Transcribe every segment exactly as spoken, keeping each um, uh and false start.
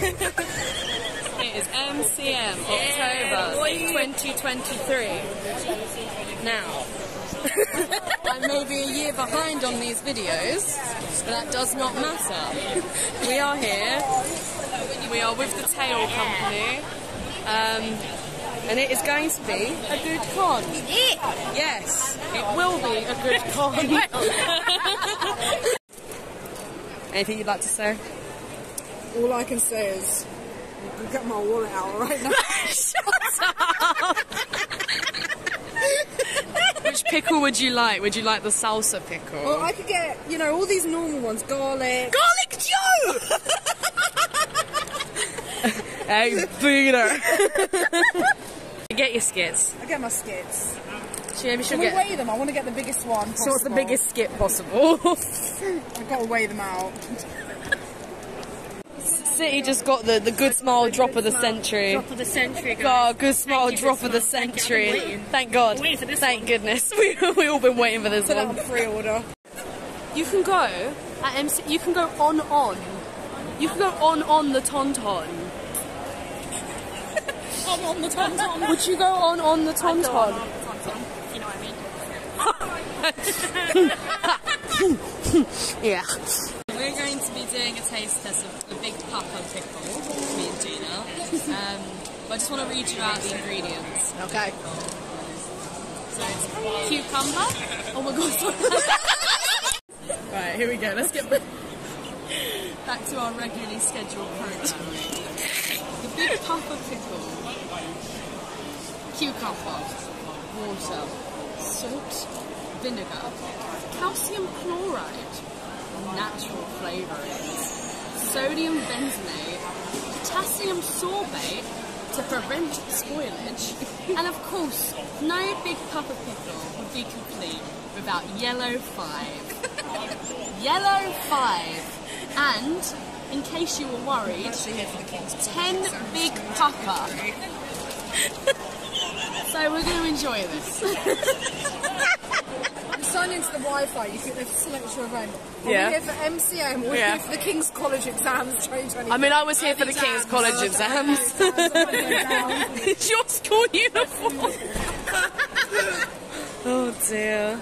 It is M C M October twenty twenty-three. Now, I may be a year behind on these videos, but that does not matter. We are here. We are with the Tail Company. Um, and it is going to be a good con. It? Yes, it will be a good con. Anything you'd like to say? All I can say is, I've got my wallet out right now. Shut up! Which pickle would you like? Would you like the salsa pickle? Well, I could get, you know, all these normal ones. Garlic. Garlic Joe! Hey, booger. Get your skits. I get my skits. She maybe should Can we get... weigh them? I want to get the biggest one possible. So what's the biggest skit possible? I've got to weigh them out. City just got the, the good smile drop of the century. Drop of the century, guys. Oh, good smile drop of the century. Thank God. Thank goodness. We've all been waiting for this one. Pre-order. You can go at M C... You can go on on. You can go on on the Tonton. On on the Tonton. Would you go on on the Tonton? On on the Tonton. You know what I mean? Yeah. We're going to be doing a taste test of the Big Papa pickle, me and Gina. Um, but I just want to read you out the ingredients. Okay. So it's cucumber. Oh my god. Right, here we go. Let's get back to our regularly scheduled program. The Big Papa pickle. Cucumber. Water. Salt. Vinegar. Calcium chloride. Natural flavourings, sodium benzoate, potassium sorbate to prevent spoilage, and of course, no Big Papa pickle would be complete without Yellow Five. Yellow Five, and in case you were worried, ten Big Papa. So we're going to enjoy this. Sign into the Wi-Fi, you think they've selected your event. We're yeah. here for M C M, we're yeah. here for the King's College exams. I mean, I was here for the exams. King's College oh, exams. It's your school uniform. Oh dear.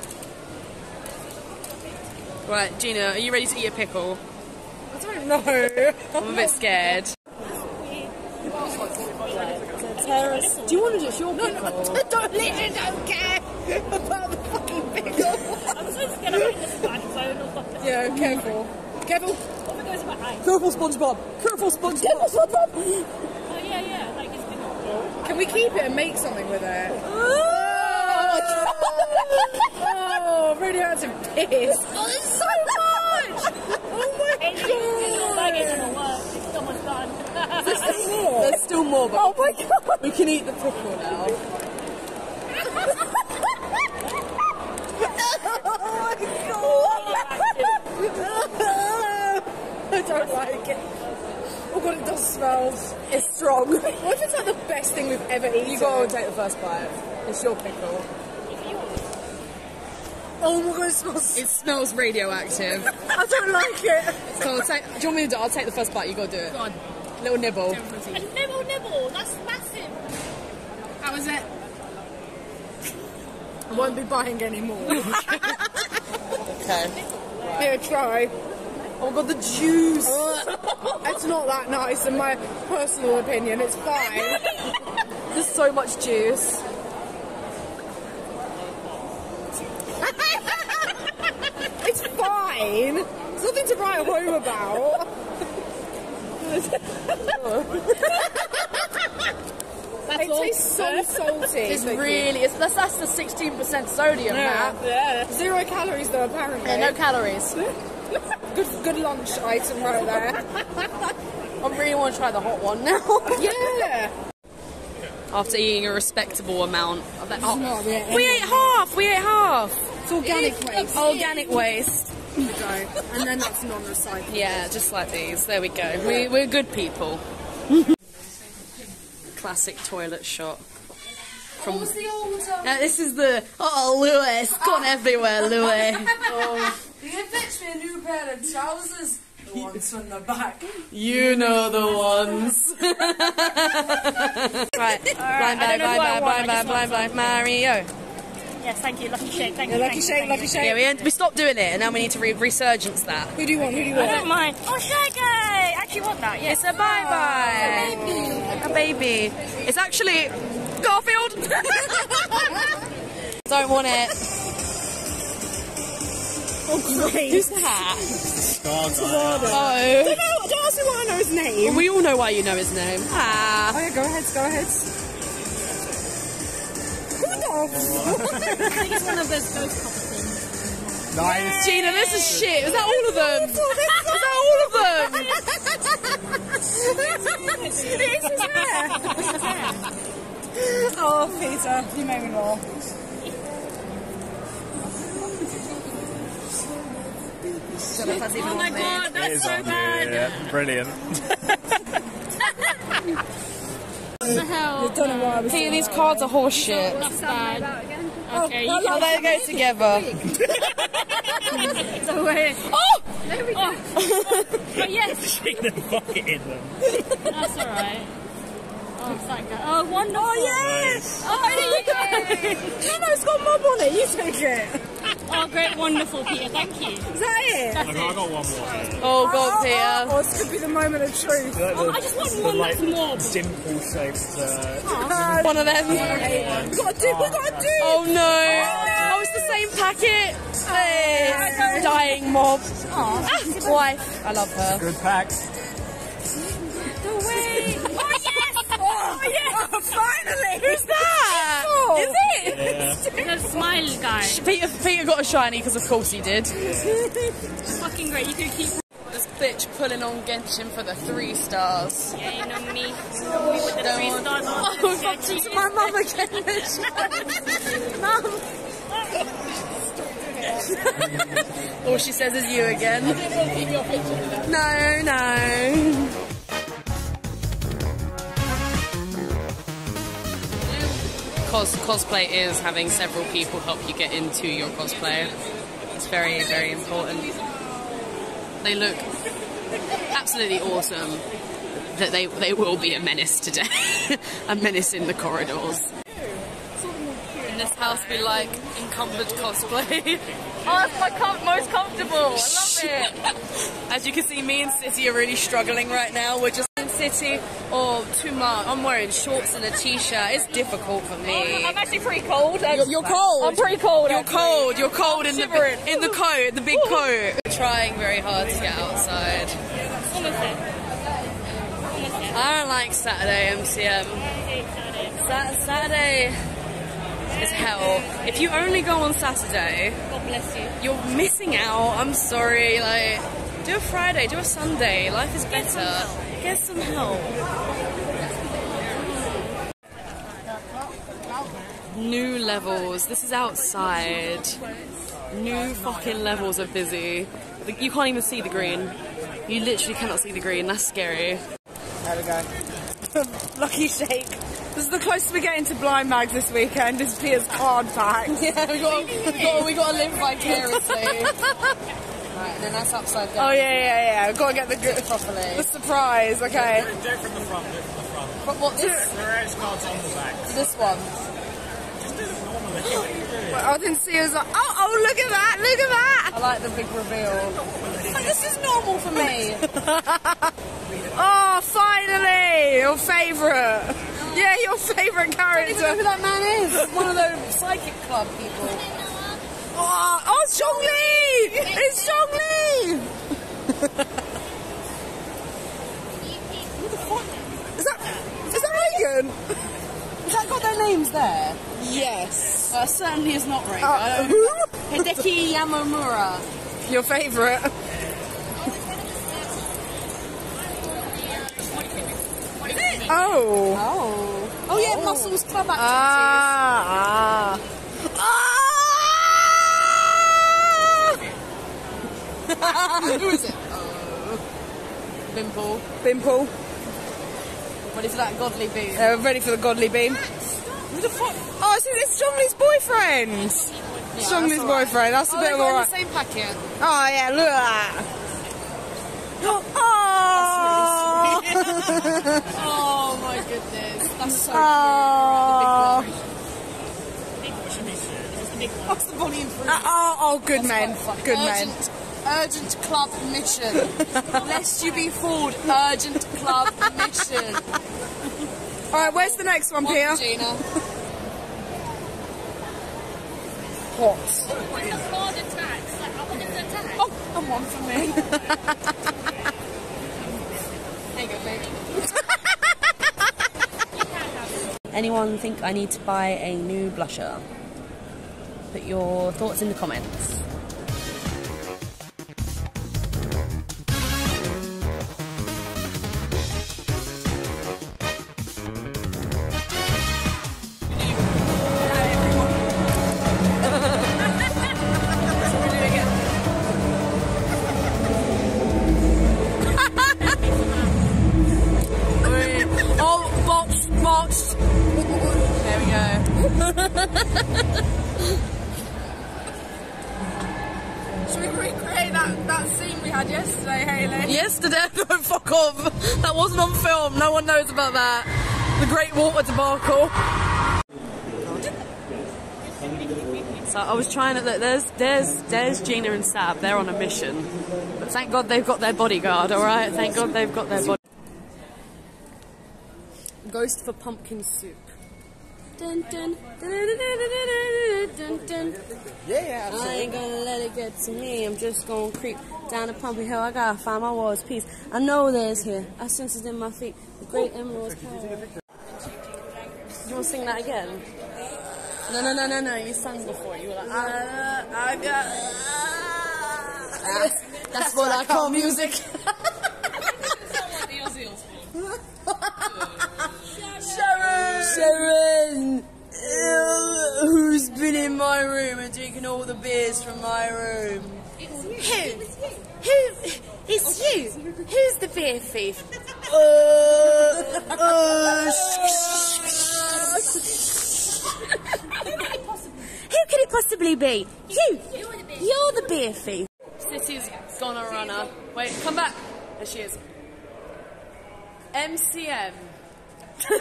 Right, Gina, are you ready to eat a pickle? I don't know. I'm a bit scared. Do you want to do it? It's your pickle. No, no, don't literally don't care about the fucking pickle. I'm so scared of this one, so I'm not fucking. Yeah, careful. Careful. What if it goes in my eye? Careful, SpongeBob. Careful, SpongeBob. Careful, SpongeBob. Oh, yeah, yeah. Like, it's pickle. Can we keep it and make something with it? Oh, oh, really hard to piss. Oh, there's so much. Oh, my God. It's like it's going to work. It's almost done. There's still more. There's still more, but oh my god! We can eat the pickle now. Oh my god! I don't like it. Oh god, it does smell. It's strong. What if it's like the best thing we've ever eaten? You gotta take the first bite. It's your pickle. Oh my god, it smells... It smells radioactive. I don't like it. So I'll take... Do you want me to do it? I'll take the first bite, you gotta do it. Go on. Little nibble. A nibble nibble, that's massive. How was it? I won't be buying anymore. Okay. Here, try. Oh god, the juice. It's not that nice in my personal opinion, it's fine. There's so much juice. It's fine. There's nothing to write home about. It tastes so salty. It's really, it's, that's, that's the sixteen percent sodium, yeah. Matt. Yeah. Zero calories though, apparently. Yeah, no calories. good, good lunch item right there. I really want to try the hot one now. Yeah. After eating a respectable amount of that hot. Not, yeah, we ate half, we ate half. It's organic it's waste. Organic waste. Go. And then that's non-recyclable. Yeah, just like these. There we go. We, we're good people. Classic toilet shot. From... What was the old um... Now, this is the... Oh, Lewis. Gone everywhere, Lewis. Oh. You get fetch me a new pair of trousers. Ones on the back. You know the ones. Right, right. Blind bag, blind bag, blind bag, blind bag, Mario. Yes, thank you. Lucky shake, thank you. Yeah, lucky thank shake, you, lucky shake. Yeah, we, we stopped doing it, and now we need to re resurgence that. Who do you want? Who do you want? I don't mind. Oh, Shaggy! I actually want that. Yes. It's a bye bye. Oh, a baby. A baby. It's actually Garfield. Don't want it. Oh, great. Who's that? Scarlet. Oh. Don't know. Don't ask me why I know his name. Well, we all know why you know his name. Ah. Oh yeah. Go ahead. Go ahead. I think it's one of those ghost copper things. Nice. Yay. Gina, this is shit. Is that all of them? Is that all of them? It's his hair. Oh, Peter, you made me laugh. Oh my god, that's so bad. Yeah, brilliant. What the hell? Don't know why I was hey, these that. Cards are horseshit. That's bad. Okay, oh, you oh, they go together. So weird. Oh! There we go. Oh. But yes. She didn't fuck it in them. That's alright. Oh, it's like that. Oh, wonderful. Oh, yes! Oh, oh yeah. No, no, it's got mob on it. You take it. Oh, great, wonderful, Peter. Thank you. Is that it? That's I got, it. I got one more. Sorry. Oh, God, oh, Peter. Oh, oh, this could be the moment of truth. The, the, oh, I just want the, one like, that's more. Dimple-shaped. Uh, oh, one of them. Yeah. We've got a dupe. We've got a dupe. Oh, no. Oh, no. Oh, it's the same packet. Oh, hey. No. Dying mob. Oh, ah, wife. I love her. Good pack. The way. Oh, yes. Oh, yes. Oh, finally. Who's that? Oh. Is it? Yeah. The smile guy. Peter, Peter got a shiny because of course he did. Fucking great, you can keep this bitch pulling on Genshin for the three stars. Yeah, you know me. We with the three stars on. Oh, fucking to my mum again. Mum. All she says is you again. No, no. Cos cosplay is having several people help you get into your cosplay. It's very, very important. They look absolutely awesome. That they they will be a menace today. A menace in the corridors. In this house we like encumbered cosplay. Oh, it's my com most comfortable. I love it. As you can see, me and City are really struggling right now. We're just City or too much. I'm wearing shorts and a t-shirt. It's difficult for me. I'm actually pretty cold. You're, you're cold. I'm pretty cold. You're actually. cold. You're cold I'm in shivering. the in the coat, the big coat. We're trying very hard to get outside. I don't like Saturday M C M. Sat Saturday is hell. If you only go on Saturday, God bless you. You're missing out. I'm sorry. Like, do a Friday. Do a Sunday. Life is better. Get some help. New levels. This is outside. New fucking levels are busy. You can't even see the green. You literally cannot see the green. That's scary. How'd it go? Lucky shake. This is the closest we're getting to blind bags this weekend. This is Peter's card pack. Yeah, we got we got we got to live vicariously. Right, and then that's upside down. Oh yeah, yeah, yeah. We've got to get the good properly. The surprise, okay. Do it from the front, do it from the front. But what this? Various cards on the back. This one. Just do it normally. Well, I didn't see. I was like, oh, oh, look at that, look at that. I like the big reveal. Like, this is normal for me. Oh, finally, your favourite. Oh. Yeah, your favourite character. I don't even know who that man is. One of those psychic club people. Oh, oh, it's Zhongli! It's Zhongli! What the fuck? Is that, is that Reagan? Has that got their names there? Yes. Well, certainly is not Reagan. Uh, who? Hideki Yamamura. Your favourite. Is it? Oh. Oh. Oh, yeah, oh. Muscles Club activities. Ah, ah. Who is it? Oh. Bimple. Bimple. Ready for that godly beam? Uh, ready for the godly beam. Who the fuck? Oh, so it's Zhongli's boyfriend! Yeah, Zhongli's boyfriend, right. That's a oh, bit of alright. Oh, they're in the same packet. Oh yeah, look at that. Oh, that's really sweet. Oh my goodness, that's so Aww. Cute. The big boy. The big boy should be sure. It's the big one. What's the volume for? Uh, oh, oh, good man. Good man. Urgent club mission. Lest you be fooled. Urgent club mission. All right, where's the next one, Pia? Gina. What? Hard attacks. Like, I wanted to attack. Oh, and one for me. There you go, baby. Anyone think I need to buy a new blusher? Put your thoughts in the comments. About that, the Great Water debacle. So I was trying to. Look, there's, there's, there's Gina and Sab. They're on a mission, but thank God they've got their bodyguard. All right, thank God they've got their body. Ghost for pumpkin soup. Dun, dun, dun, dun. Yeah, absolutely. I ain't gonna let it get to me. I'm just gonna creep down the pumpy hill. I gotta find my walls peace. I know there's here. I sense it in my feet. The great emerald. You wanna sing that again? No, no, no, no, no. You sang before. You were like, ah, I got. Ah. That's, that's what, what I call music. Sharon! Sharon! Ew, who's been in my room and drinking all the beers from my room? It's you. Who? Who? It's you. Who's the beer thief? Uh, uh, Who could it possibly be? You. You're the beer thief. City's gonna run her. Wait, come back. There she is. M C M. Great.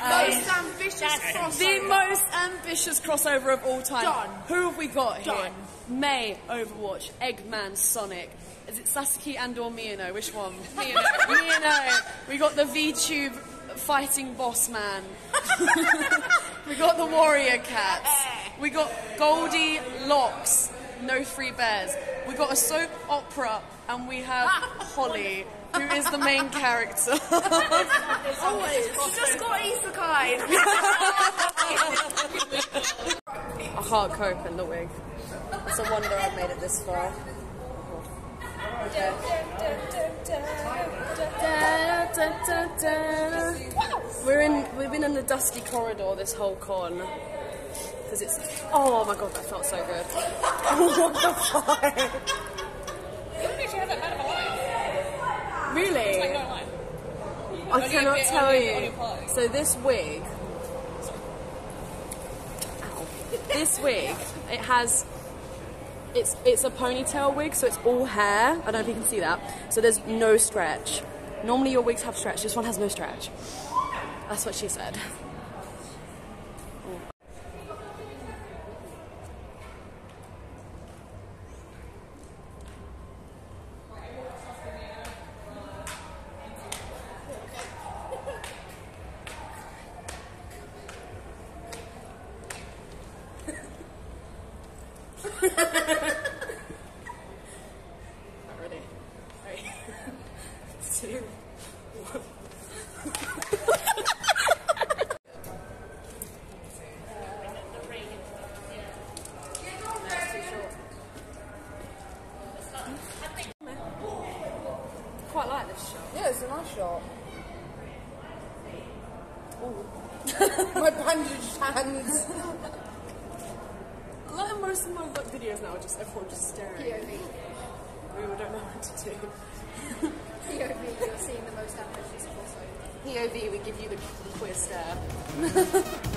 Uh, most ambitious crossover. The most ambitious crossover of all time. Done. Who have we got Done. here? May, Overwatch, Eggman, Sonic. Is it Sasaki and or Miyano? Which one? Miyano. Miyano. We got the V-Tube fighting boss man. We got the warrior cats. We got Goldie Lox. No free bears. We got a soap opera and we have Holly. Who is the main character? Always. She just got Isekai. I can't cope in the wig. It's a wonder I've made it this far. Okay. We're in. We've been in the dusty corridor this whole con. Because it's. Oh my god, that felt so good. What the fuck? Really? I cannot tell you. So this wig, ow, this wig, it has, it's it's a ponytail wig, so it's all hair. I don't know if you can see that. So there's no stretch. Normally your wigs have stretch. This one has no stretch. That's what she said. P O V, we give you the queer stare.